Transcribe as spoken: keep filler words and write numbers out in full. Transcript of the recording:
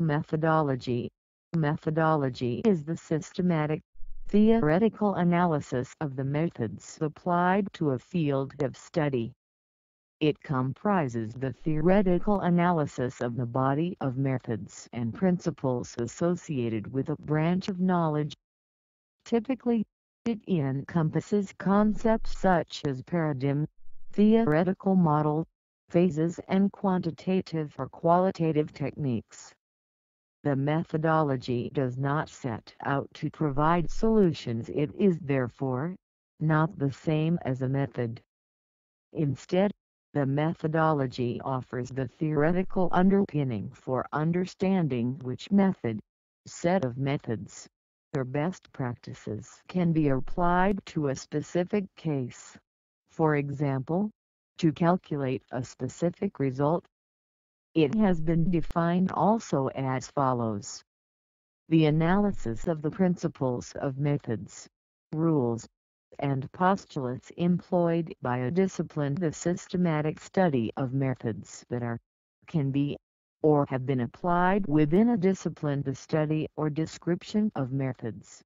Methodology. Methodology is the systematic, theoretical analysis of the methods applied to a field of study. It comprises the theoretical analysis of the body of methods and principles associated with a branch of knowledge. Typically, it encompasses concepts such as paradigm, theoretical model, phases, and quantitative or qualitative techniques. The methodology does not set out to provide solutions. It is therefore not the same as a method. Instead, the methodology offers the theoretical underpinning for understanding which method, set of methods, or best practices can be applied to a specific case. For example, to calculate a specific result. It has been defined also as follows: the analysis of the principles of methods, rules, and postulates employed by a discipline, the systematic study of methods that are, can be, or have been applied within a discipline, the study or description of methods.